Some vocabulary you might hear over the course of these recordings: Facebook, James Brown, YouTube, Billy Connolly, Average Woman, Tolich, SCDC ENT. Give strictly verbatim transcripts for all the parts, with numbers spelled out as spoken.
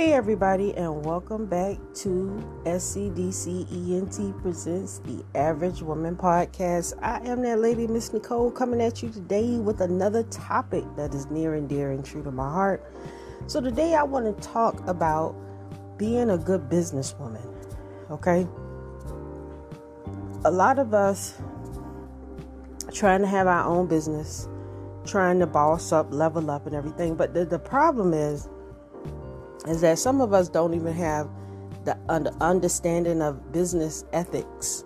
Hey everybody, and welcome back to S C D C E N T presents the Average Woman podcast. I am that lady, Miss Nicole, coming at you today with another topic that is near and dear and true to my heart. So today I want to talk about being a good businesswoman. Okay, a lot of us trying to have our own business, trying to boss up, level up, and everything. But the, the problem is. is that some of us don't even have the understanding of business ethics.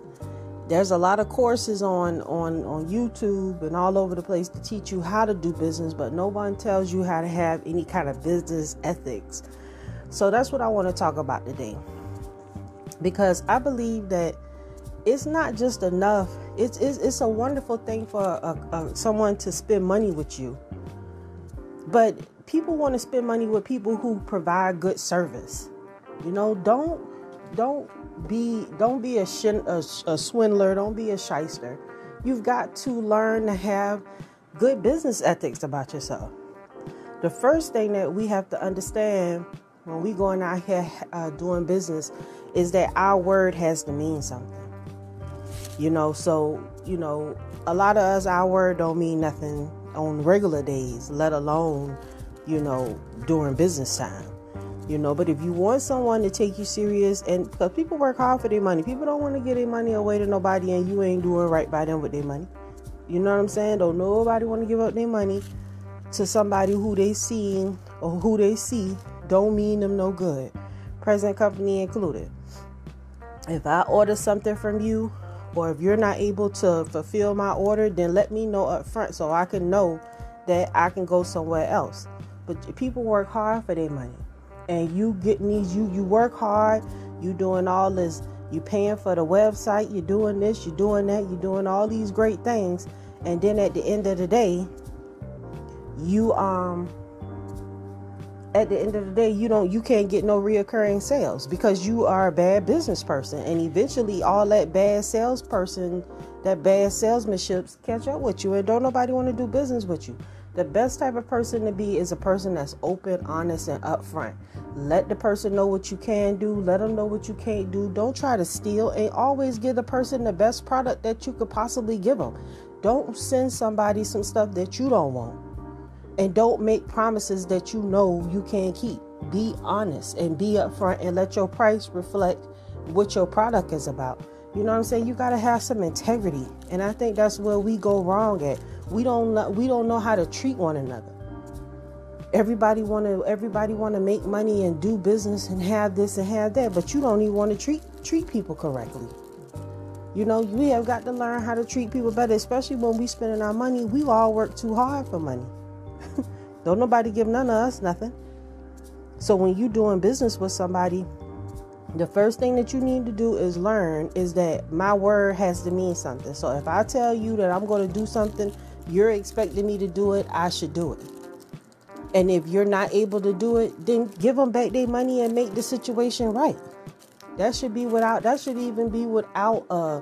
There's a lot of courses on, on, on YouTube and all over the place to teach you how to do business, but no one tells you how to have any kind of business ethics. So that's what I want to talk about today, because I believe that it's not just enough. It's, it's, it's a wonderful thing for a, a, someone to spend money with you, but people want to spend money with people who provide good service. You know, don't don't be don't be a, shin, a, a swindler. Don't be a shyster. You've got to learn to have good business ethics about yourself. The first thing that we have to understand when we going out here uh, doing business is that our word has to mean something. You know, so, you know, a lot of us, our word don't mean nothing on regular days, let alone, you know, during business time, you know. But if you want someone to take you serious, and because people work hard for their money, people don't want to give their money away to nobody, and you ain't doing right by them with their money. You know what I'm saying? Don't nobody want to give up their money to somebody who they see or who they see don't mean them no good, present company included. If I order something from you, or if you're not able to fulfill my order, then let me know up front so I can know that I can go somewhere else. But people work hard for their money, and you getting these, you, you work hard, you doing all this, you paying for the website, you're doing this, you're doing that, you're doing all these great things. And then at the end of the day, you, um, at the end of the day, you don't, you can't get no reoccurring sales because you are a bad business person. And eventually all that bad salesperson, that bad salesmanships catch up with you, and don't nobody want to do business with you. The best type of person to be is a person that's open, honest, and upfront. Let the person know what you can do. Let them know what you can't do. Don't try to steal, and always give the person the best product that you could possibly give them. Don't send somebody some stuff that you don't want, and don't make promises that you know you can't keep. Be honest and be upfront, and let your price reflect what your product is about. You know what I'm saying? You got to have some integrity, and I think that's where we go wrong at. We don't we don't know how to treat one another. Everybody want to everybody want to make money and do business and have this and have that, but you don't even want to treat treat people correctly. You know, we have got to learn how to treat people better, especially when we spending our money. We all work too hard for money. Don't nobody give none of us nothing. So when you doing business with somebody, the first thing that you need to do is learn is that my word has to mean something. So if I tell you that I'm going to do something, you're expecting me to do it, I should do it. And if you're not able to do it, then give them back their money and make the situation right. That should be without, that should even be without, a,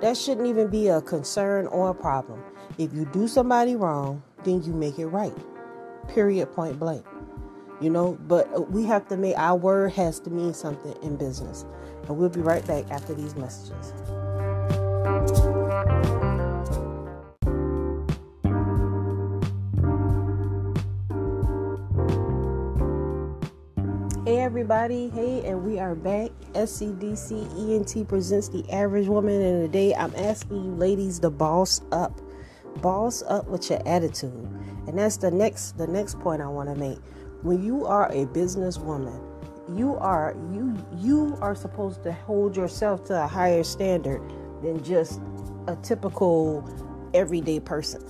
that shouldn't even be a concern or a problem. If you do somebody wrong, then you make it right. Period, point blank. You know, but we have to make, our word has to mean something in business. And we'll be right back after these messages. Hey everybody, hey, and we are back. S C D C E N T presents the Average Woman, and today I'm asking you ladies to boss up. Boss up with your attitude. And that's the next the next point I want to make. When you are a businesswoman, you are you you are supposed to hold yourself to a higher standard than just a typical everyday person.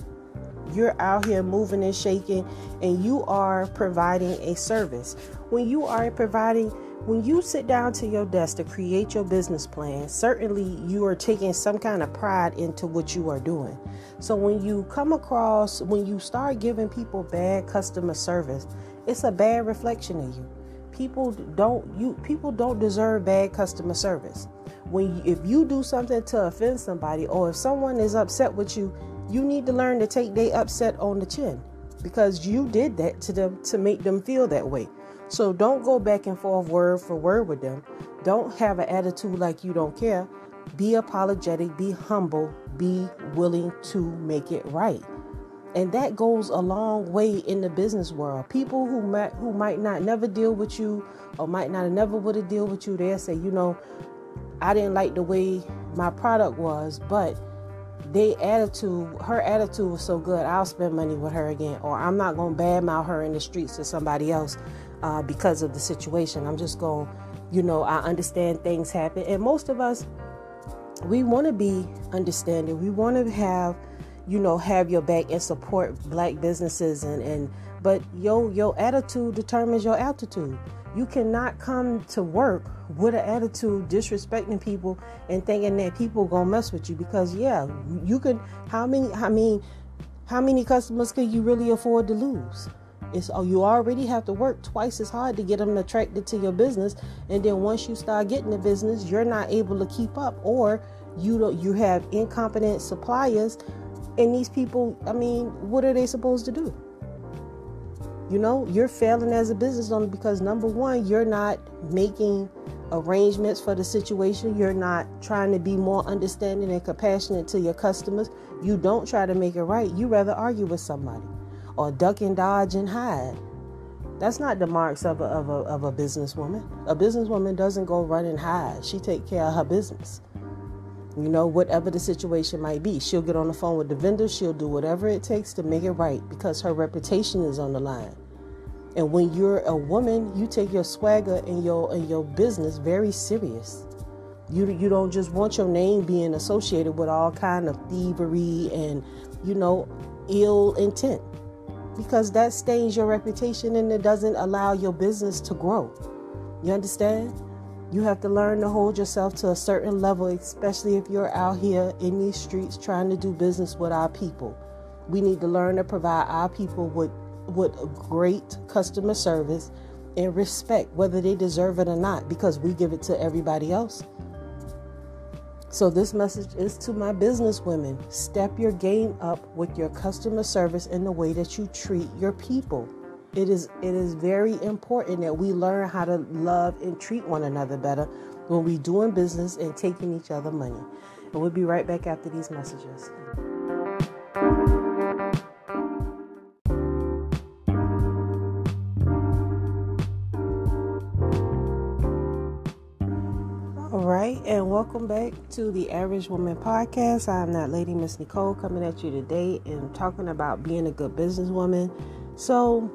You're out here moving and shaking, and you are providing a service. When you are providing, when you sit down to your desk to create your business plan, certainly you are taking some kind of pride into what you are doing. So when you come across, when you start giving people bad customer service, it's a bad reflection of you. People don't you people don't deserve bad customer service. When you, if you do something to offend somebody, or if someone is upset with you, you need to learn to take their upset on the chin, because you did that to them to make them feel that way. So don't go back and forth word for word with them. Don't have an attitude like you don't care. Be apologetic, be humble, be willing to make it right. And that goes a long way in the business world. People who might, who might not never deal with you or might not never would have deal with you, they'll say, you know, I didn't like the way my product was, but they attitude, her attitude was so good, I'll spend money with her again. Or I'm not going to badmouth her in the streets to somebody else uh, because of the situation. I'm just going, you know, I understand things happen. And most of us, we want to be understanding. We want to have... you know, have your back and support black businesses. And, and but your, your attitude determines your altitude. You cannot come to work with an attitude disrespecting people and thinking that people gonna mess with you, because yeah, you could, how many, I mean, how many customers could you really afford to lose? It's, you already have to work twice as hard to get them attracted to your business. And then once you start getting the business, you're not able to keep up, or you don't, you have incompetent suppliers. And these people, I mean, what are they supposed to do? You know, you're failing as a business owner because, number one, you're not making arrangements for the situation. You're not trying to be more understanding and compassionate to your customers. You don't try to make it right. You rather argue with somebody or duck and dodge and hide. That's not the marks of a, of a, of a businesswoman. A businesswoman doesn't go run and hide. She take care of her business. You know, whatever the situation might be, she'll get on the phone with the vendor. She'll do whatever it takes to make it right because her reputation is on the line. And when you're a woman, you take your swagger and your and your business very serious. You you don't just want your name being associated with all kind of thievery and, you know, ill intent, because that stains your reputation and it doesn't allow your business to grow. You understand? You have to learn to hold yourself to a certain level, especially if you're out here in these streets trying to do business with our people. We need to learn to provide our people with, with great customer service and respect, whether they deserve it or not, because we give it to everybody else. So this message is to my business women. Step your game up with your customer service and the way that you treat your people. It is it is very important that we learn how to love and treat one another better when we doing business and taking each other money. And we'll be right back after these messages. All right, and welcome back to the Average Woman podcast. I'm that lady, Miss Nicole, coming at you today and talking about being a good businesswoman. So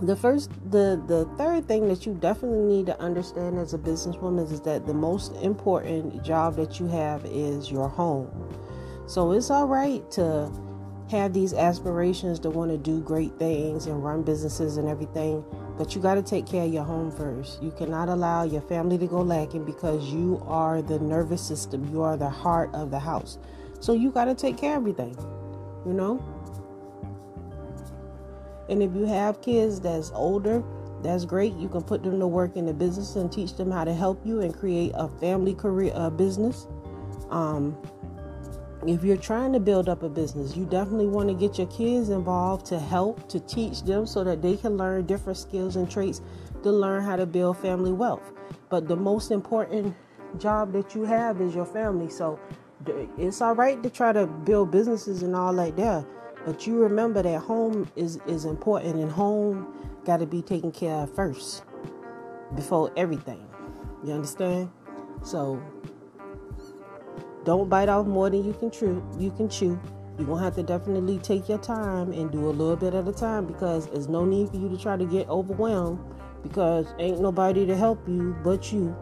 The first, the, the third thing that you definitely need to understand as a businesswoman is that the most important job that you have is your home. So it's all right to have these aspirations to want to do great things and run businesses and everything, but you got to take care of your home first. You cannot allow your family to go lacking because you are the nervous system. You are the heart of the house. So you got to take care of everything, you know? And if you have kids that's older, that's great. You can put them to work in the business and teach them how to help you and create a family career, a business. Um, if you're trying to build up a business, you definitely want to get your kids involved to help, to teach them so that they can learn different skills and traits to learn how to build family wealth. But the most important job that you have is your family. So it's all right to try to build businesses and all like that. But you remember that home is, is important, and home got to be taken care of first before everything. You understand? So don't bite off more than you can chew. You can chew. You're going to have to definitely take your time and do a little bit at a time, because there's no need for you to try to get overwhelmed, because ain't nobody to help you but you.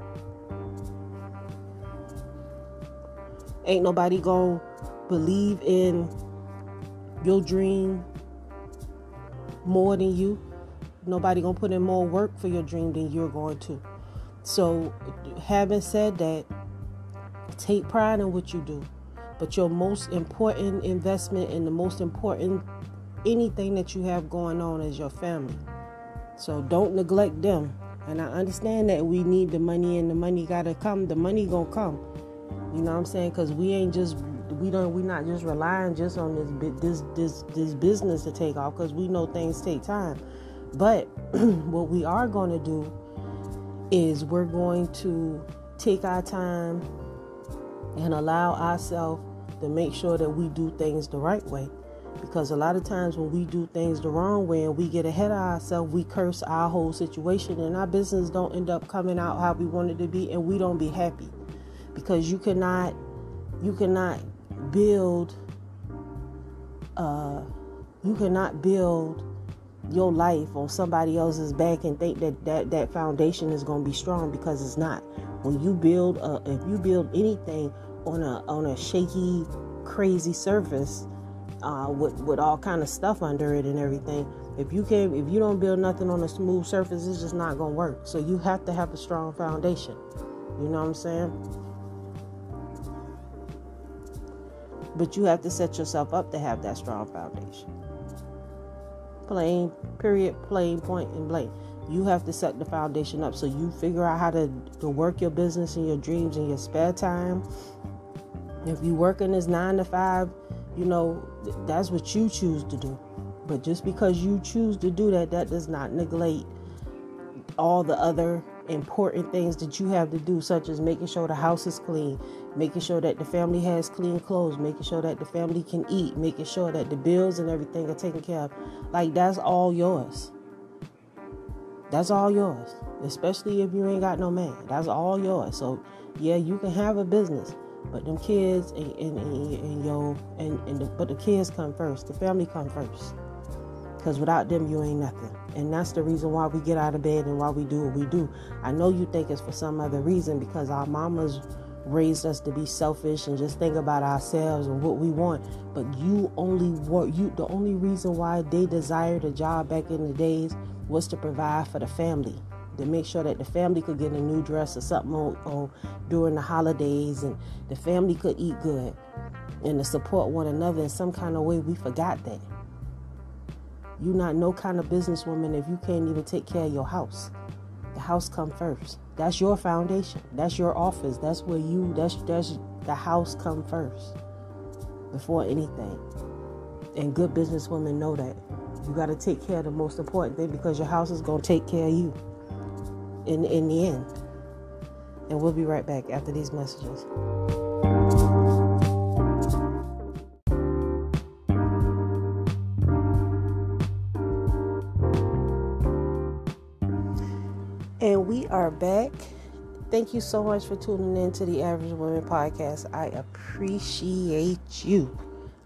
Ain't nobody going to believe in your dream more than you. Nobody gonna put in more work for your dream than you're going to. So having said that, take pride in what you do, but your most important investment and the most important anything that you have going on is your family. So don't neglect them. And I understand that we need the money, and the money gotta come. The money gonna come, you know what I'm saying? Because we ain't just We don't. We're not just relying just on this this this this business to take off, because we know things take time. But what we are going to do is we're going to take our time and allow ourselves to make sure that we do things the right way. Because a lot of times when we do things the wrong way and we get ahead of ourselves, we curse our whole situation and our business don't end up coming out how we want it to be, and we don't be happy. Because you cannot, you cannot build, uh, you cannot build your life on somebody else's back and think that that, that foundation is going to be strong, because it's not. When you build, a, if you build anything on a on a shaky, crazy surface, Uh, with with all kind of stuff under it and everything. If you can't, if you don't build nothing on a smooth surface, it's just not gonna work. So you have to have a strong foundation. You know what I'm saying? But you have to set yourself up to have that strong foundation. Plain, period, plain, point and blank. You have to set the foundation up so you figure out how to to work your business and your dreams in your spare time. If you work in this nine to five, you know, that's what you choose to do. But just because you choose to do that, that does not neglect all the other important things that you have to do, such as making sure the house is clean, making sure that the family has clean clothes, making sure that the family can eat, making sure that the bills and everything are taken care of. Like, that's all yours. That's all yours, especially if you ain't got no man. That's all yours. So, yeah, you can have a business. But them kids and, and, and, and yo and, and the, but the kids come first. The family come first. Because without them, you ain't nothing. And that's the reason why we get out of bed and why we do what we do. I know you think it's for some other reason, because our mamas raised us to be selfish and just think about ourselves and what we want. But you only want you. The only reason why they desired a job back in the days was to provide for the family, to make sure that the family could get a new dress or something on, on during the holidays, and the family could eat good and to support one another in some kind of way. We forgot that. You're not no kind of businesswoman if you can't even take care of your house. The house come first. That's your foundation. That's your office. That's where you, that's, that's the house come first before anything. And good businesswomen know that. You got to take care of the most important thing, because your house is going to take care of you. In, in the end. And we'll be right back after these messages. And we are back. Thank you so much for tuning in to the Average Woman podcast. I appreciate you.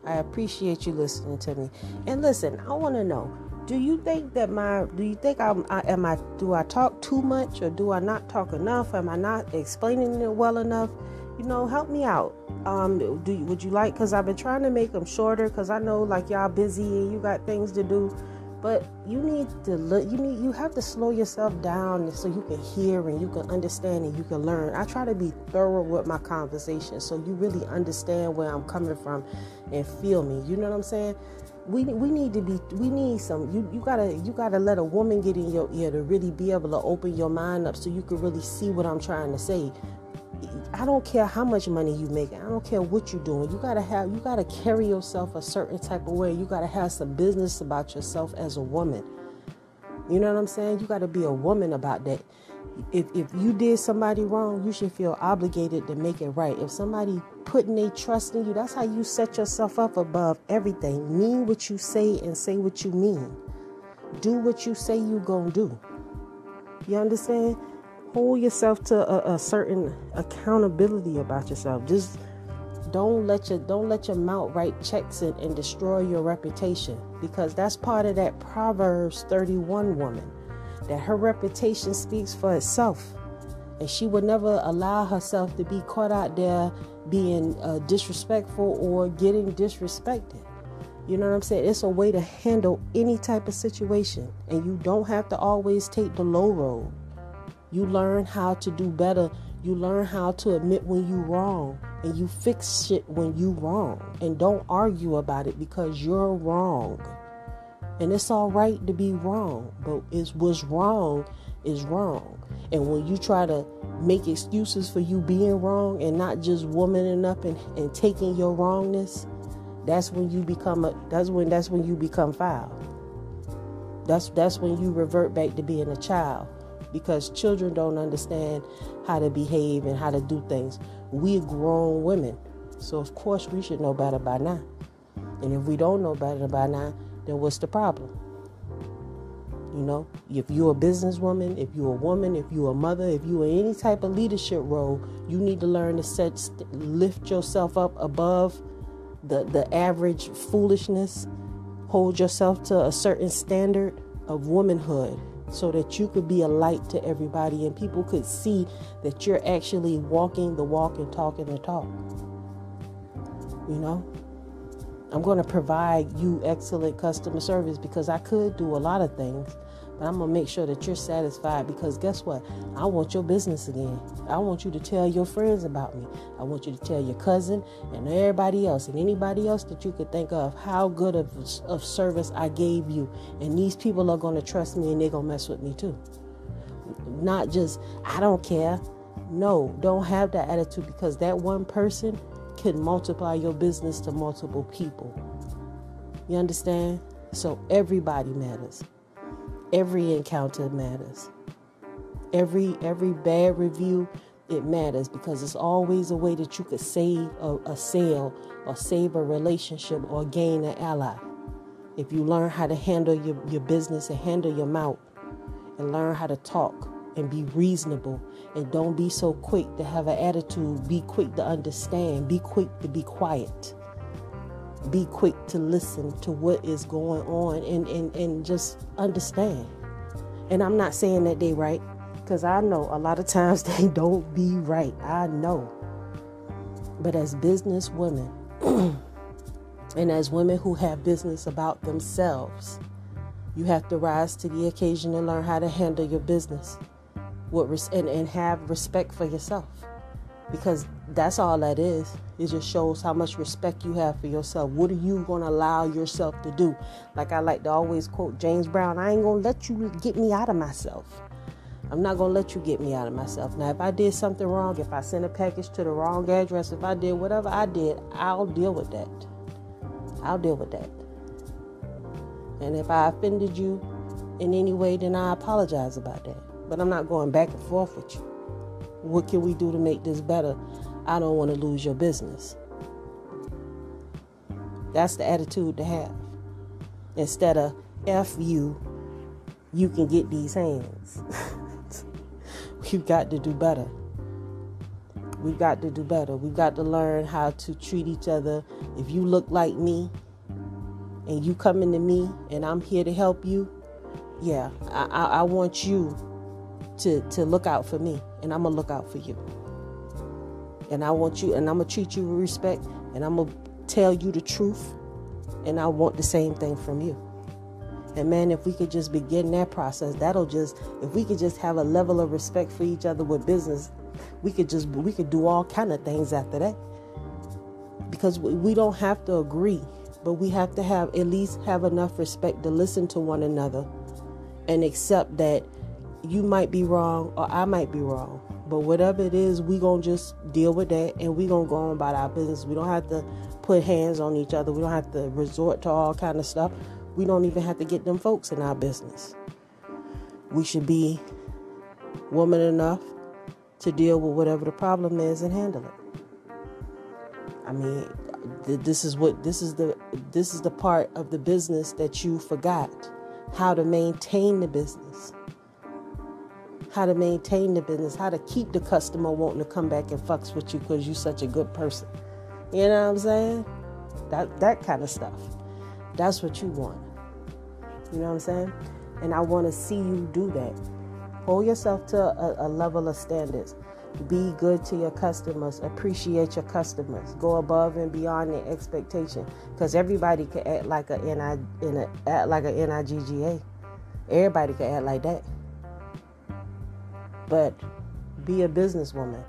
I appreciate you listening to me. And listen, I want to know, Do you think that my, do you think I'm, I, am I, do I talk too much, or do I not talk enough? Am I not explaining it well enough? You know, help me out. Um, do you, would you like, cause I've been trying to make them shorter, cause I know like y'all busy and you got things to do, but you need to look, you need, you have to slow yourself down so you can hear and you can understand and you can learn. I try to be thorough with my conversation so you really understand where I'm coming from and feel me. You know what I'm saying? We we need to be, we need some, you, you gotta, you gotta let a woman get in your ear to really be able to open your mind up so you can really see what I'm trying to say. I don't care how much money you make. I don't care what you're doing. You gotta have, you gotta carry yourself a certain type of way. You gotta have some business about yourself as a woman. You know what I'm saying? You gotta be a woman about that. If if you did somebody wrong, you should feel obligated to make it right. If somebody putting their trust in you, that's how you set yourself up above everything. Mean what you say and say what you mean. Do what you say you gonna do. You understand? Hold yourself to a, a certain accountability about yourself. Just don't let your don't let your mouth write checks and, and destroy your reputation, because that's part of that Proverbs thirty-one woman. That her reputation speaks for itself, and she would never allow herself to be caught out there being uh, disrespectful or getting disrespected. You know what I'm saying? It's a way to handle any type of situation, and you don't have to always take the low road. You learn how to do better. You learn how to admit when you're wrong, and you fix shit when you're wrong, and don't argue about it because you're wrong. And it's all right to be wrong, but it's what's wrong is wrong. And when you try to make excuses for you being wrong and not just womaning up and, and taking your wrongness, that's when you become a, that's when that's when you become foul. That's that's when you revert back to being a child, because children don't understand how to behave and how to do things. We're grown women, so of course we should know better by now. And if we don't know better by now, then what's the problem? You know, if you're a businesswoman, if you're a woman, if you're a mother, if you're in any type of leadership role, you need to learn to set, lift yourself up above the, the average foolishness. Hold yourself to a certain standard of womanhood so that you could be a light to everybody and people could see that you're actually walking the walk and talking the talk. You know? I'm going to provide you excellent customer service because I could do a lot of things, but I'm going to make sure that you're satisfied, because guess what? I want your business again. I want you to tell your friends about me. I want you to tell your cousin and everybody else and anybody else that you could think of how good of, of service I gave you. And these people are going to trust me and they're going to mess with me too. Not just, I don't care. No, don't have that attitude, because that one person can multiply your business to multiple people. You understand? So everybody matters. Every encounter matters. Every every bad review, it matters, because it's always a way that you could save a, a sale or save a relationship or gain an ally. If you learn how to handle your, your business and handle your mouth and learn how to talk and be reasonable, and don't be so quick to have an attitude. Be quick to understand. Be quick to be quiet. Be quick to listen to what is going on, and, and, and just understand. And I'm not saying that they right, because I know a lot of times they don't be right. I know. But as business women and as women who have business about themselves, you have to rise to the occasion and learn how to handle your business. What res- and, and have respect for yourself, because that's all that is. It just shows how much respect you have for yourself. What are you going to allow yourself to do? Like I like to always quote James Brown, I ain't going to let you get me out of myself. I'm not going to let you get me out of myself. Now, if I did something wrong, if I sent a package to the wrong address, if I did whatever I did, I'll deal with that. I'll deal with that. And if I offended you in any way, then I apologize about that. But I'm not going back and forth with you. What can we do to make this better? I don't want to lose your business. That's the attitude to have. Instead of F you, you can get these hands. We've got to do better. We've got to do better. We've got to learn how to treat each other. If you look like me and you come into me and I'm here to help you, yeah, I, I, I want you To, to look out for me, and I'm going to look out for you. And I want you, and I'm going to treat you with respect, and I'm going to tell you the truth, and I want the same thing from you. And man, if we could just begin that process, that'll just, if we could just have a level of respect for each other with business, we could just, we could do all kind of things after that. Because we don't have to agree, but we have to have, at least have enough respect to listen to one another and accept that you might be wrong or I might be wrong, but whatever it is, we gonna just deal with that, and we gonna go on about our business. We don't have to put hands on each other. We don't have to resort to all kind of stuff. We don't even have to get them folks in our business. We should be woman enough to deal with whatever the problem is and handle it. I mean, this is what this is the this is the part of the business that you forgot, how to maintain the business. How to maintain the business, how to keep the customer wanting to come back and fucks with you because you're such a good person. You know what I'm saying? That that kind of stuff. That's what you want. You know what I'm saying? And I want to see you do that. Hold yourself to a, a level of standards. Be good to your customers. Appreciate your customers. Go above and beyond their expectation, because everybody can act like a N I, act like a N I G G A. Everybody can act like that. But be a businesswoman.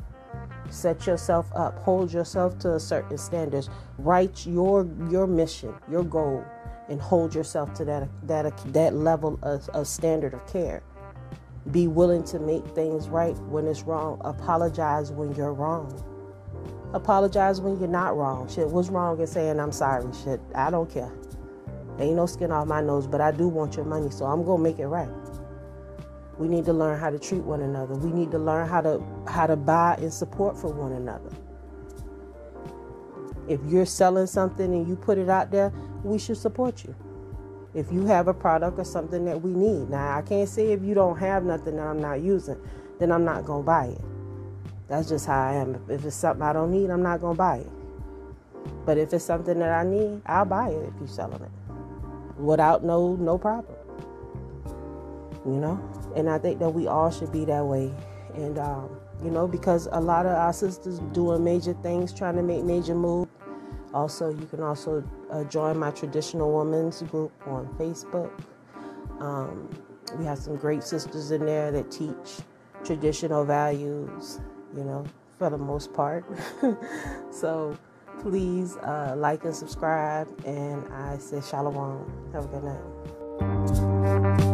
Set yourself up. Hold yourself to a certain standards. Write your your mission, your goal, and hold yourself to that that that level of, of standard of care. Be willing to make things right when it's wrong. Apologize when you're wrong. Apologize when you're not wrong. Shit, what's wrong in saying I'm sorry? Shit, I don't care. Ain't no skin off my nose, but I do want your money, so I'm gonna make it right. We need to learn how to treat one another. We need to learn how to how to buy and support for one another. If you're selling something and you put it out there, we should support you. If you have a product or something that we need. Now, I can't say if you don't have nothing that I'm not using, then I'm not gonna buy it. That's just how I am. If it's something I don't need, I'm not gonna buy it. But if it's something that I need, I'll buy it if you're selling it. Without no no problem. You know? And I think that we all should be that way. And, um, you know, because a lot of our sisters doing major things, trying to make major moves. Also, you can also uh, join my Traditional Women's group on Facebook. Um, we have some great sisters in there that teach traditional values, you know, for the most part. So please uh, like and subscribe. And I say shalom. Have a good night.